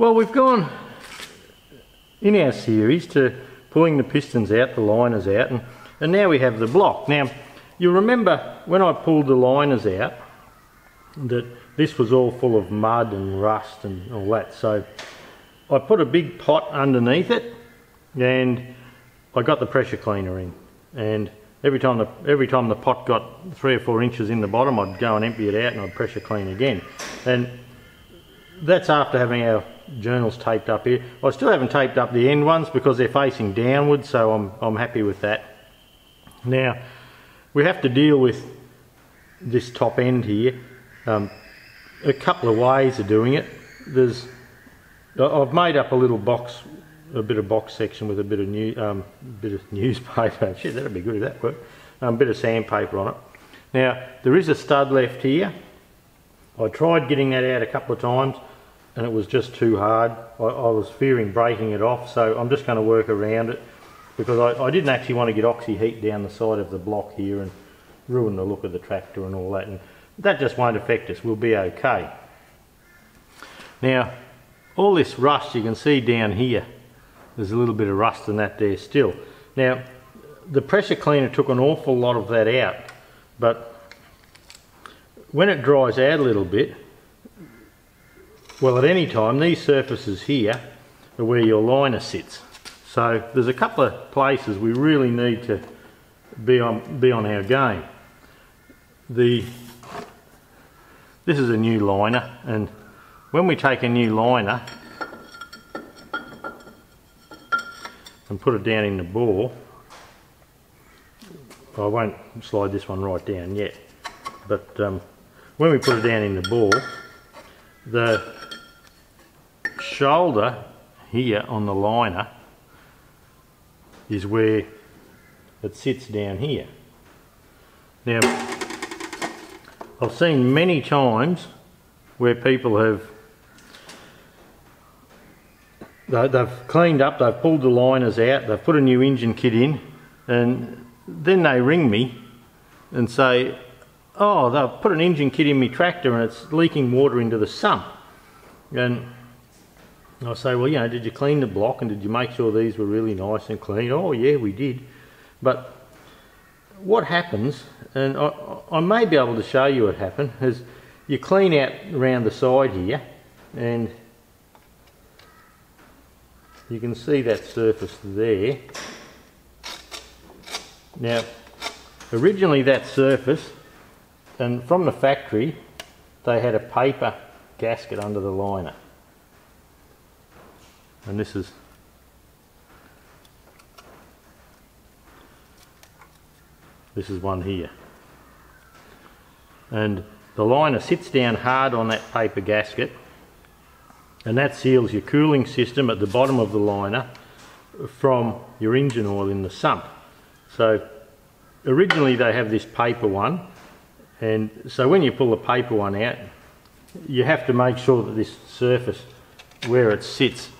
Well, we've gone in our series to pulling the pistons out, the liners out, and now we have the block. Now, you remember when I pulled the liners out that this was all full of mud and rust and all that, so I put a big pot underneath it and I got the pressure cleaner in, and every time the pot got 3 or 4 inches in the bottom, I'd go and empty it out and I'd pressure clean again. And that's after having our journals taped up here. I still haven't taped up the end ones because they're facing downward, so I'm happy with that. Now we have to deal with this top end here a couple of ways of doing it. I've made up a little box, a bit of box section with a bit of newspaper. Shit, that'd be good if that worked. A bit of sandpaper on it. Now there is a stud left here. I tried getting that out a couple of times and it was just too hard. I was fearing breaking it off, so I'm just going to work around it, because I didn't actually want to get oxy-heat down the side of the block here and ruin the look of the tractor and all that, and that just won't affect us. We'll be okay. Now all this rust, you can see down here there's a little bit of rust in that there still. Now the pressure cleaner took an awful lot of that out, but when it dries out a little bit, well, at any time, these surfaces here are where your liner sits. So there's a couple of places we really need to be on our game. This is a new liner, and when we take a new liner and put it down in the bore, I won't slide this one right down yet, but when we put it down in the bore, the shoulder here on the liner is where it sits down here. Now I've seen many times where people have they've cleaned up, they've pulled the liners out, they've put a new engine kit in, and then they ring me and say, oh, they've put an engine kit in my tractor and it's leaking water into the sump. And I say, well, you know, did you clean the block and did you make sure these were really nice and clean? Oh yeah, we did. But what happens, and I may be able to show you what happened, is you clean out around the side here and you can see that surface there. Now originally that surface, and from the factory, they had a paper gasket under the liner. And this is... this is one here. And the liner sits down hard on that paper gasket, and that seals your cooling system at the bottom of the liner from your engine oil in the sump. So originally they have this paper one, and so when you pull the paper one out, you have to make sure that this surface where it sits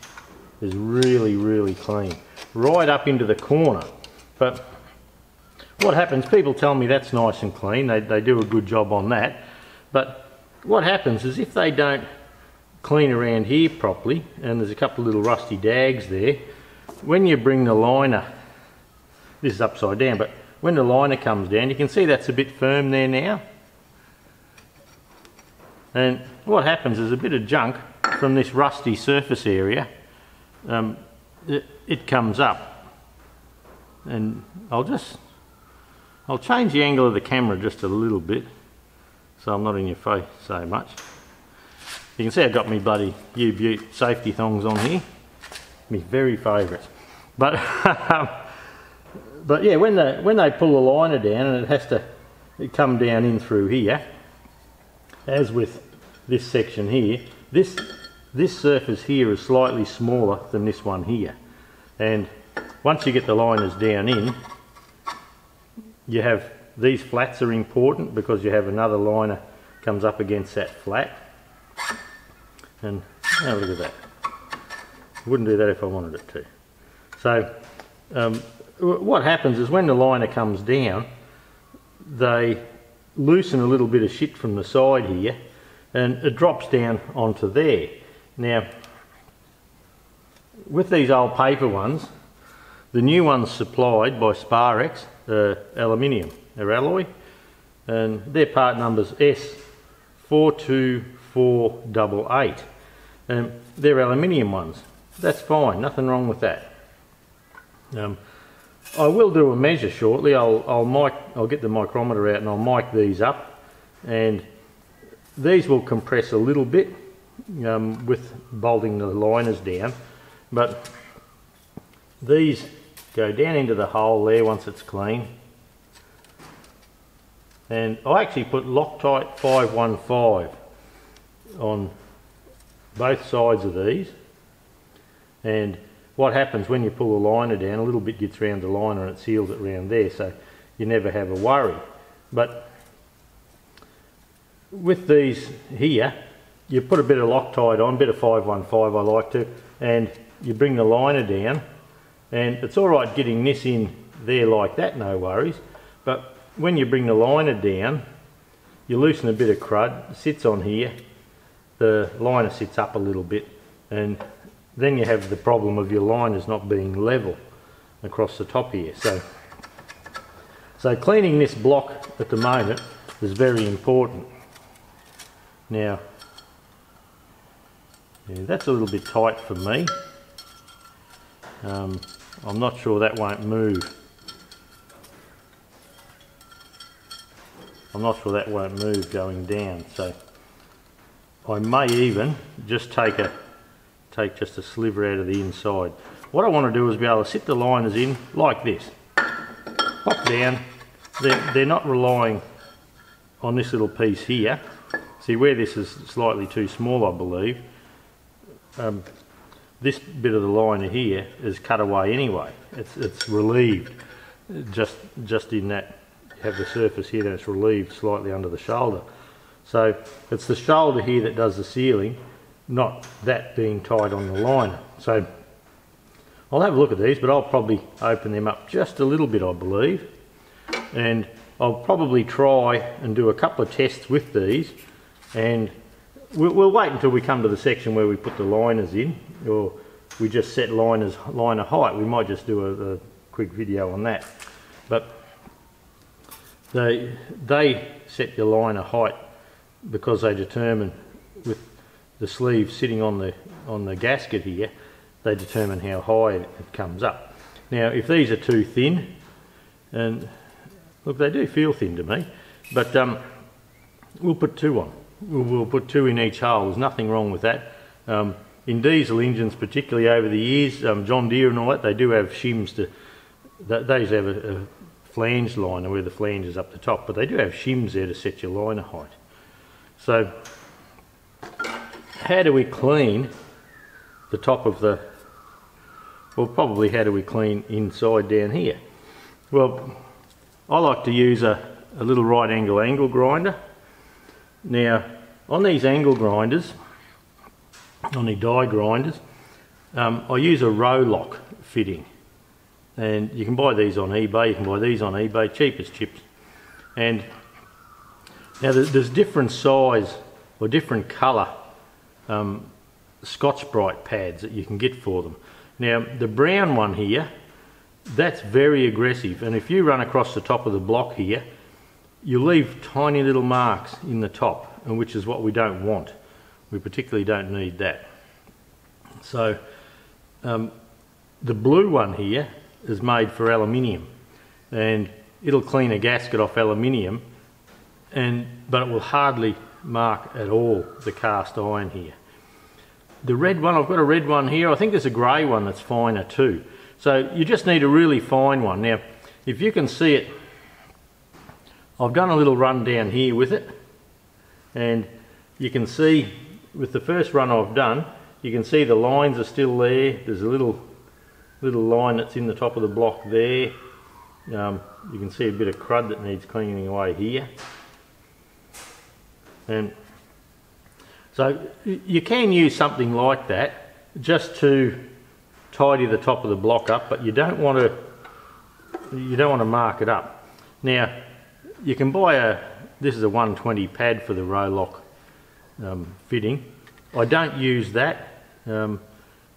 is really, really clean, right up into the corner. But what happens, people tell me that's nice and clean, they do a good job on that, but what happens is if they don't clean around here properly, and there's a couple of little rusty dags there, when you bring the liner, this is upside down, but when the liner comes down, you can see that's a bit firm there now. And what happens is a bit of junk from this rusty surface area, it comes up. And I'll change the angle of the camera just a little bit so I'm not in your face so much. You can see I've got me bloody U-Butte safety thongs on here, my very favourites. But but yeah, when they pull the liner down, and it has to come down in through here, as with this section here, this surface here is slightly smaller than this one here. And once you get the liners down in, you have these flats are important because you have another liner comes up against that flat. And now look at that. I wouldn't do that if I wanted it to. So what happens is when the liner comes down, they loosen a little bit of shit from the side here and it drops down onto there. Now with these old paper ones, the new ones supplied by Sparex are aluminium, they're alloy, and their part number's S42488. They're aluminium ones. That's fine, nothing wrong with that. I will do a measure shortly. I'll get the micrometer out and I'll mic these up, and these will compress a little bit with bolting the liners down, but these go down into the hole there once it's clean. And I actually put Loctite 515 on both sides of these, and what happens when you pull the liner down, a little bit gets round the liner and it seals it round there, so you never have a worry. But with these here, you put a bit of Loctite on, a bit of 515 I like to, and you bring the liner down, and it's alright getting this in there like that, no worries, but when you bring the liner down, you loosen a bit of crud, it sits on here, the liner sits up a little bit, and then you have the problem of your liners not being level across the top here. So cleaning this block at the moment is very important. Now, yeah, that's a little bit tight for me. I'm not sure that won't move. I'm not sure that won't move going down, so I may even just take just a sliver out of the inside. What I want to do is be able to sit the liners in like this. Pop down. They're not relying on this little piece here. See where this is slightly too small, I believe. This bit of the liner here is cut away anyway. It's relieved. Just in that, you have the surface here and it's relieved slightly under the shoulder. So it's the shoulder here that does the sealing, not that being tied on the liner. So I'll have a look at these, but I'll probably open them up just a little bit, I believe, and I'll probably try and do a couple of tests with these, and we'll wait until we come to the section where we put the liners in, or we just set liner height. We might just do a quick video on that, but they set your liner height because they determine, with the sleeve sitting on the gasket here, they determine how high it comes up. Now, if these are too thin, and look, they do feel thin to me, but we'll put two on. We'll put two in each hole. There's nothing wrong with that. In diesel engines, particularly over the years, John Deere and all that, they do have shims to. They have a flange liner where the flange is up the top, but they do have shims there to set your liner height. So, how do we clean the top of the, well, probably how do we clean inside down here? Well, I like to use a little right angle grinder. Now, on these angle grinders, on the die grinders, I use a row lock fitting, and you can buy these on eBay. You can buy these on eBay, cheap as chips. And now there's different size or different colour Scotch-Brite pads that you can get for them. Now, the brown one here, that's very aggressive, and if you run across the top of the block here, you leave tiny little marks in the top, and which is what we don't want. We particularly don't need that. So, the blue one here is made for aluminium, and it'll clean a gasket off aluminium, but it will hardly mark at all the cast iron here. The red one, I've got a red one here. I think there's a grey one that's finer too. So you just need a really fine one. Now, if you can see it, I've done a little run down here with it, and you can see with the first run I've done, you can see the lines are still there. There's a little line that's in the top of the block there. You can see a bit of crud that needs cleaning away here. And so you can use something like that just to tidy the top of the block up, but you don't want to mark it up. Now, you can buy this is a 120 pad for the row lock fitting. I don't use that.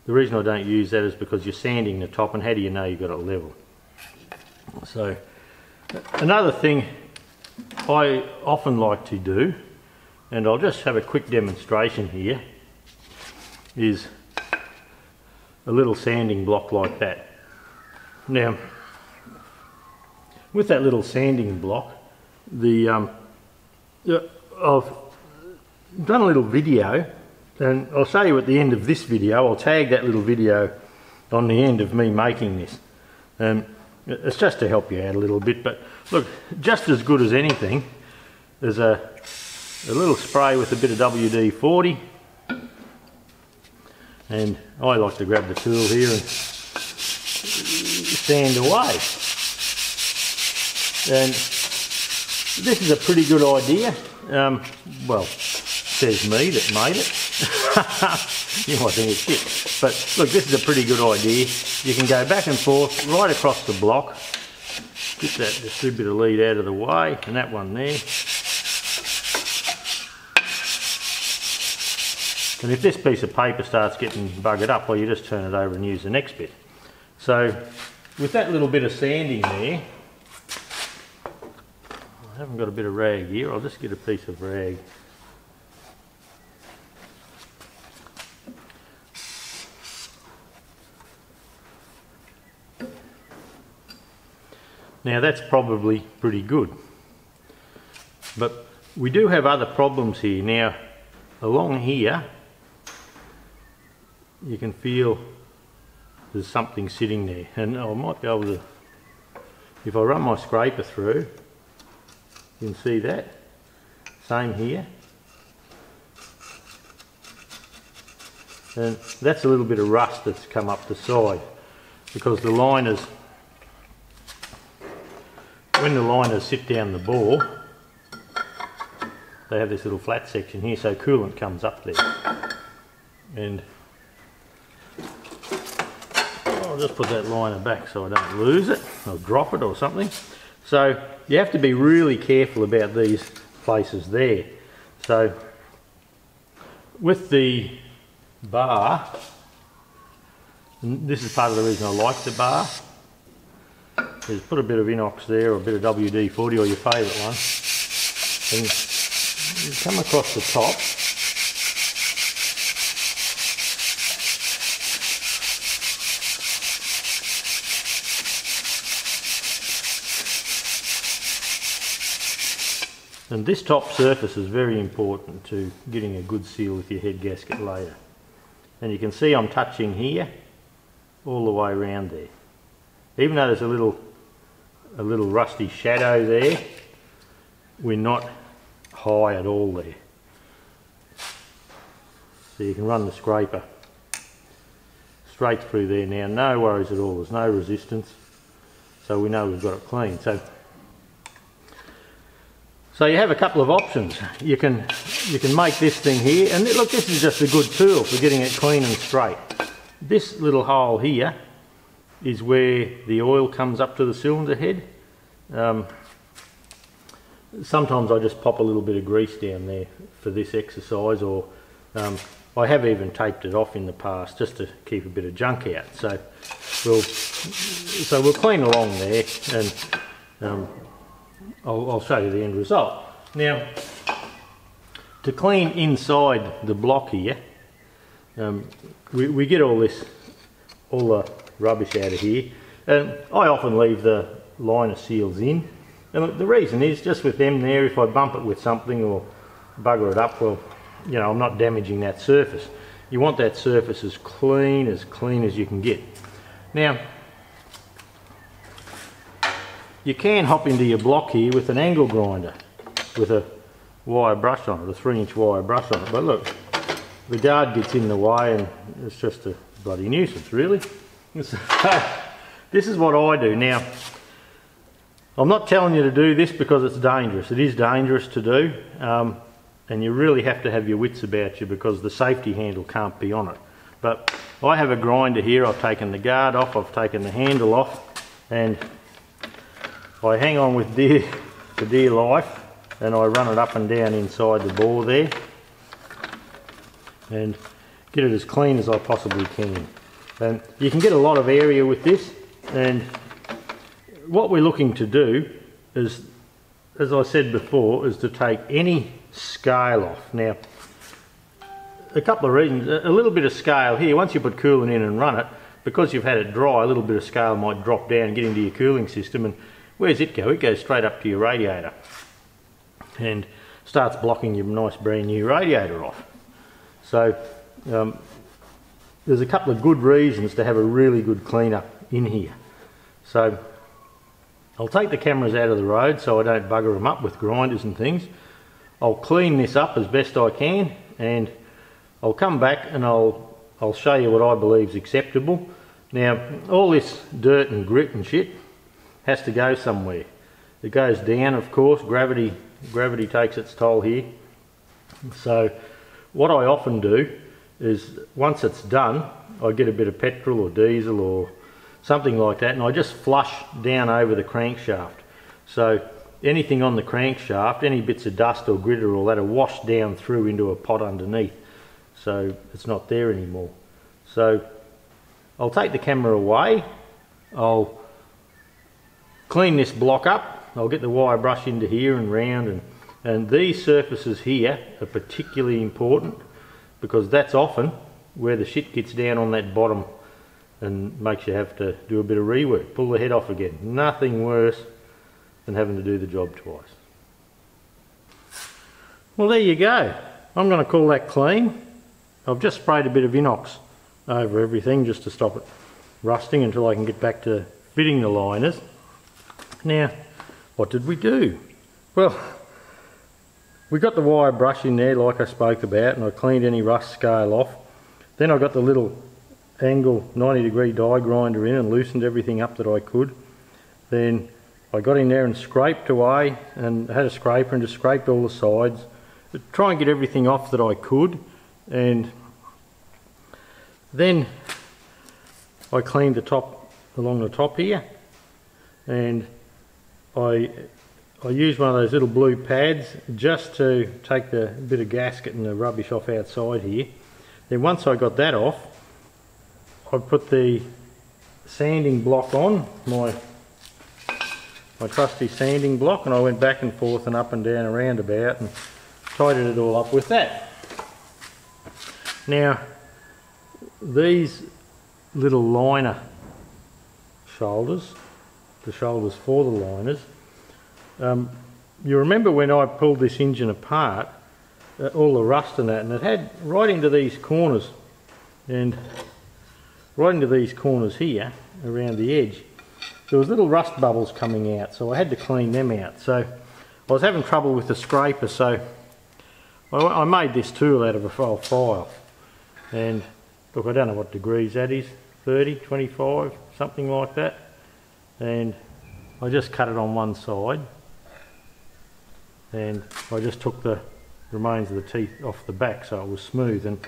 The reason I don't use that is because you're sanding the top, and how do you know you've got it level? So another thing I often like to do, and I'll just have a quick demonstration here, is a little sanding block like that. Now, with that little sanding block, I've done a little video, and I'll show you at the end of this video. I'll tag that little video on the end of me making this. It's just to help you out a little bit, but look, just as good as anything is a little spray with a bit of WD-40, and I like to grab the tool here and sand away. And this is a pretty good idea. Well, says me that made it. You might think it's shit, but look, this is a pretty good idea. You can go back and forth right across the block. Get that just a bit of lead out of the way, and that one there. And if this piece of paper starts getting buggered up, well, you just turn it over and use the next bit. So with that little bit of sanding there, I haven't got a bit of rag here, I'll just get a piece of rag. Now that's probably pretty good, but we do have other problems here. Now along here you can feel there's something sitting there, and I might be able to, if I run my scraper through, you can see that. Same here, and that's a little bit of rust that's come up the side, because the liners, when the liners sit down the bore, they have this little flat section here, so coolant comes up there. And I'll just put that liner back so I don't lose it or drop it or something. So you have to be really careful about these places there. So with the bar, and this is part of the reason I like the bar, is put a bit of Inox there, or a bit of WD-40, or your favourite one, and you come across the top, and this top surface is very important to getting a good seal with your head gasket later. And you can see I'm touching here all the way around there, even though there's a little rusty shadow there. We're not high at all there, so you can run the scraper straight through there now, no worries at all, there's no resistance, so we know we've got it clean. So you have a couple of options. You can make this thing here, and look, this is just a good tool for getting it clean and straight. This little hole here is where the oil comes up to the cylinder head. Sometimes I just pop a little bit of grease down there for this exercise, or I have even taped it off in the past just to keep a bit of junk out. So we'll clean along there, and I'll show you the end result. Now, to clean inside the block here, we get all the rubbish out of here, and I often leave the liner seals in, and the reason is just with them there, if I bump it with something or bugger it up, well, you know, I'm not damaging that surface. You want that surface as clean as you can get. Now you can hop into your block here with an angle grinder with a wire brush on it, a 3-inch wire brush on it, but look, the guard gets in the way and it's just a bloody nuisance really. So, this is what I do. Now, I'm not telling you to do this because it's dangerous. It is dangerous to do, and you really have to have your wits about you because the safety handle can't be on it. But I have a grinder here, I've taken the guard off, I've taken the handle off, and I hang on with dear life, and I run it up and down inside the bore there. And get it as clean as I possibly can. And you can get a lot of area with this, and what we're looking to do is, as I said before, is to take any scale off. Now, a couple of reasons. A little bit of scale here, once you put coolant in and run it, because you've had it dry, a little bit of scale might drop down and get into your cooling system, and where's it go? It goes straight up to your radiator and starts blocking your nice brand new radiator off. So there's a couple of good reasons to have a really good cleanup in here. So I'll take the cameras out of the road so I don't bugger them up with grinders and things. I'll clean this up as best I can, and I'll come back and I'll show you what I believe is acceptable. Now, all this dirt and grit and shit has to go somewhere. It goes down, of course. Gravity takes its toll here. So what I often do is, once it's done, I get a bit of petrol or diesel or something like that, and I just flush down over the crankshaft. So anything on the crankshaft, any bits of dust or grit or all that, are washed down through into a pot underneath, so it's not there anymore. So I'll take the camera away, I'll clean this block up, I'll get the wire brush into here and round, and these surfaces here are particularly important, because that's often where the shit gets down on that bottom and makes you have to do a bit of rework, pull the head off again. Nothing worse than having to do the job twice. Well, there you go. I'm going to call that clean. I've just sprayed a bit of Inox over everything just to stop it rusting until I can get back to fitting the liners. Now, what did we do? Well, we got the wire brush in there like I spoke about, and I cleaned any rust scale off. Then I got the little angle 90-degree die grinder in and loosened everything up that I could. Then I got in there and scraped away, and had a scraper and just scraped all the sides to try and get everything off that I could. And then I cleaned the top, along the top here, and I used one of those little blue pads just to take the bit of gasket and the rubbish off outside here. Then once I got that off, I put the sanding block on, my trusty sanding block, and I went back and forth and up and down around about and tidied it all up with that. Now, these little liner shoulders, the shoulders for the liners, you remember when I pulled this engine apart, all the rust and that, and it had right into these corners, and right into these corners here around the edge there was little rust bubbles coming out, so I had to clean them out. So I was having trouble with the scraper, so I made this tool out of a file, and look, I don't know what degrees that is, 30, 25, something like that, and I just cut it on one side, and I just took the remains of the teeth off the back so it was smooth. And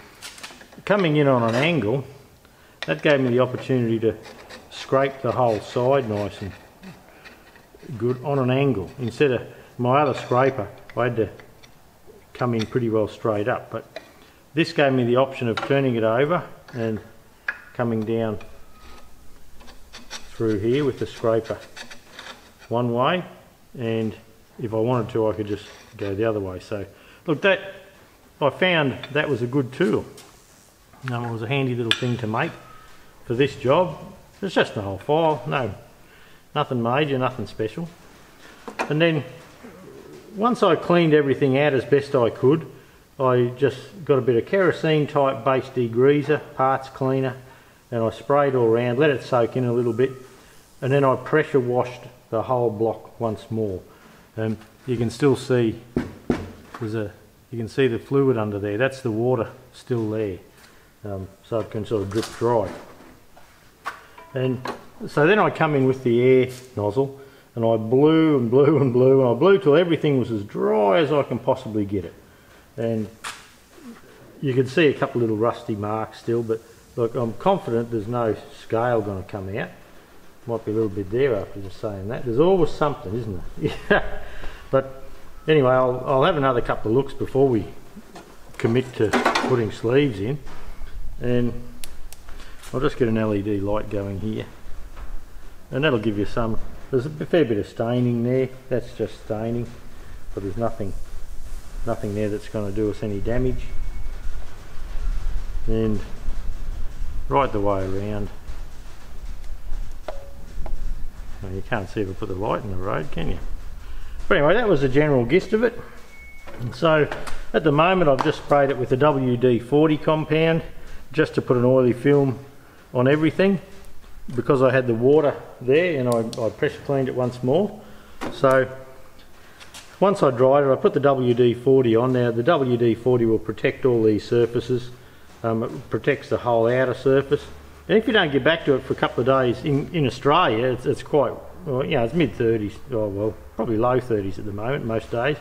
coming in on an angle, that gave me the opportunity to scrape the whole side nice and good on an angle. Instead of my other scraper, I had to come in pretty well straight up, but this gave me the option of turning it over and coming down through here with the scraper one way, and if I wanted to I could just go the other way. So look, that I found that was a good tool. It was a handy little thing to make for this job. It's just the whole file, nothing major, nothing special. And then once I cleaned everything out as best I could, I just got a bit of kerosene type base degreaser, parts cleaner, and I sprayed all around, let it soak in a little bit, and then I pressure washed the whole block once more. And you can still see you can see the fluid under there, that's the water still there, so it can sort of drip dry. And so then I come in with the air nozzle, and I blew and blew and blew, and I blew till everything was as dry as I can possibly get it. And you can see a couple little rusty marks still, but look, I'm confident there's no scale going to come out. Might be a little bit there after just saying that. There's always something, isn't there? But anyway, I'll have another couple of looks before we commit to putting sleeves in. and I'll just get an LED light going here, and that'll give you some. There's a fair bit of staining there, that's just staining, but there's nothing there that's going to do us any damage. And right the way around, well, you can't see if I put the light in the road, can you? But anyway, that was the general gist of it. And so at the moment I've just sprayed it with the WD-40 compound just to put an oily film on everything, because I had the water there and I pressure cleaned it once more. So once I dried it, I put the WD-40 on. Now the WD-40 will protect all these surfaces. It protects the whole outer surface, and if you don't get back to it for a couple of days, in Australia it's quite, well, you know, it's mid-30s, oh well, probably low 30s at the moment most days,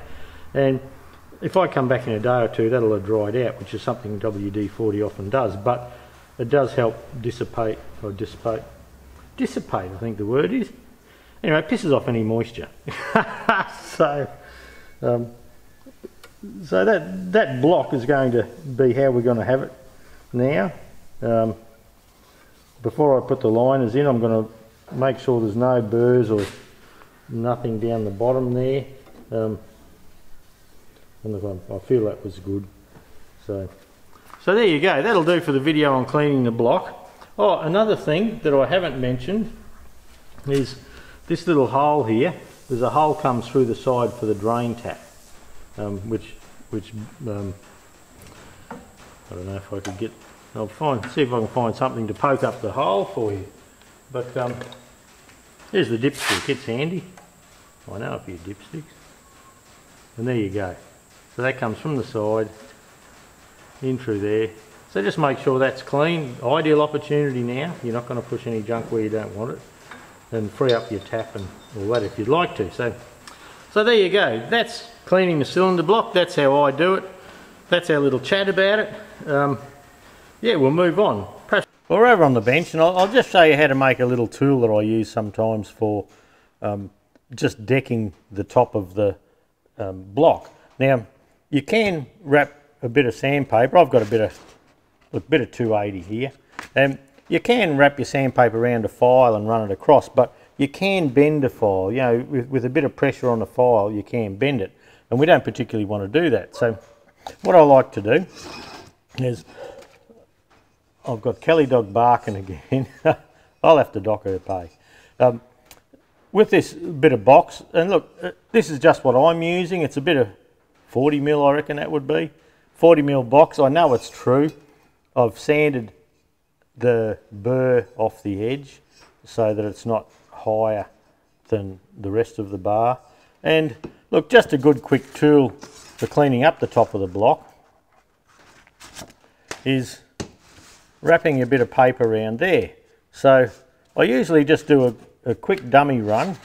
and if I come back in a day or two, that'll have dried out, which is something WD-40 often does, but it does help dissipate, or dissipate I think the word is. Anyway, it pisses off any moisture. So that block is going to be how we're going to have it now. Before I put the liners in, I'm going to make sure there's no burrs or nothing down the bottom there. And I feel that was good. So there you go, that'll do for the video on cleaning the block. Oh, another thing that I haven't mentioned is this little hole here. There's a hole comes through the side for the drain tap, which I don't know if I could get. I'll see if I can find something to poke up the hole for you. But here's the dipstick. It's handy. I know a few dipsticks. And there you go. So that comes from the side in through there. So just make sure that's clean. Ideal opportunity now. You're not going to push any junk where you don't want it, and free up your tap and all that if you'd like to. So there you go. That's cleaning the cylinder block. That's how I do it. That's our little chat about it. Yeah, we'll move on. Well, we're over on the bench, and I'll just show you how to make a little tool that I use sometimes for just decking the top of the block. Now, you can wrap a bit of sandpaper. I've got a bit of 280 here. You can wrap your sandpaper around a file and run it across, but you can bend a file. You know, with a bit of pressure on the file, you can bend it, and we don't particularly want to do that. So what I like to do is, I've got Kelly dog barking again. I'll have to dock her pay. With this bit of box, and look, this is just what I'm using. It's a bit of 40 mil, I reckon that would be. 40 mil box, I know it's true. I've sanded the burr off the edge so that it's not higher than the rest of the bar. And look, just a good quick tool for cleaning up the top of the block is wrapping a bit of paper around there. So I usually just do a quick dummy run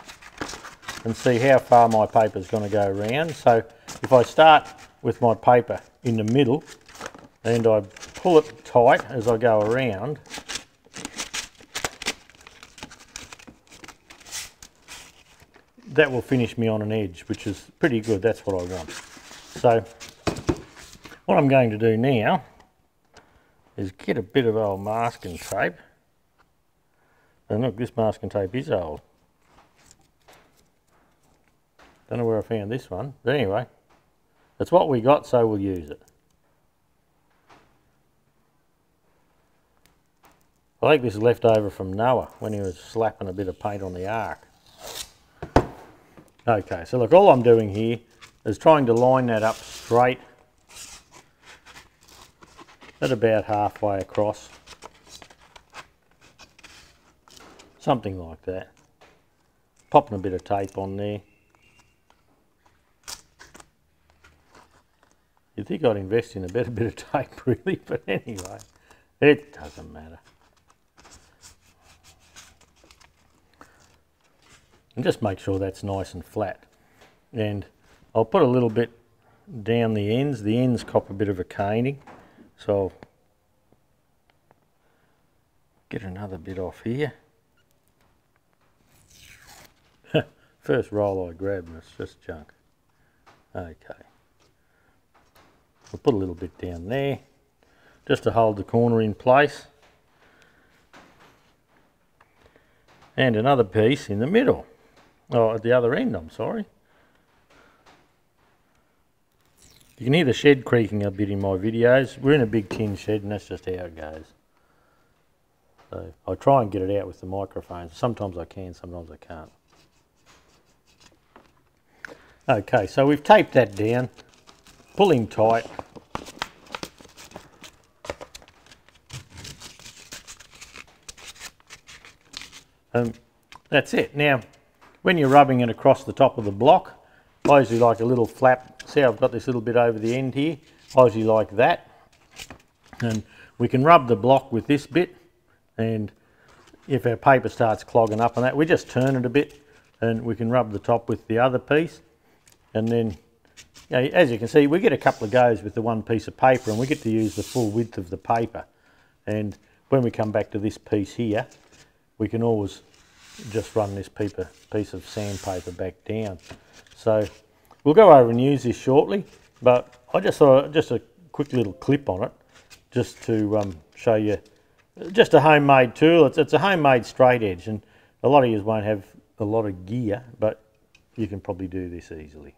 and see how far my paper's going to go around. So if I start with my paper in the middle and I pull it tight as I go around, that will finish me on an edge, which is pretty good. That's what I want. So what I'm going to do now is get a bit of old masking tape, and look, this masking tape is old. Don't know where I found this one, but anyway, it's what we got, so we'll use it. I think this is left over from Noah when he was slapping a bit of paint on the ark. Okay, so look, all I'm doing here is trying to line that up straight at about halfway across, something like that, popping a bit of tape on there. You'd think I'd invest in a better bit of tape really, but anyway, it doesn't matter. And just make sure that's nice and flat, and I'll put a little bit down the ends. The ends cop a bit of a caning. So I'll get another bit off here. First roll I grabbed, and it's just junk. Okay. I'll put a little bit down there just to hold the corner in place, and another piece in the middle, oh, at the other end, I'm sorry. You can hear the shed creaking a bit in my videos. We're in a big tin shed and that's just how it goes. So I try and get it out with the microphone. Sometimes I can, sometimes I can't. Okay, so we've taped that down, pulling tight. That's it. Now, when you're rubbing it across the top of the block, I usually like a little flap. See how I've got this little bit over the end here? I usually like that. And we can rub the block with this bit, and if our paper starts clogging up on that, we just turn it a bit and we can rub the top with the other piece. And then, you know, as you can see, we get a couple of goes with the one piece of paper and we get to use the full width of the paper. And when we come back to this piece here, we can always just run this piece of sandpaper back down. So we'll go over and use this shortly, but I just saw just a quick little clip on it just to show you. Just a homemade tool. It's a homemade straight edge, and a lot of you won't have a lot of gear, but you can probably do this easily.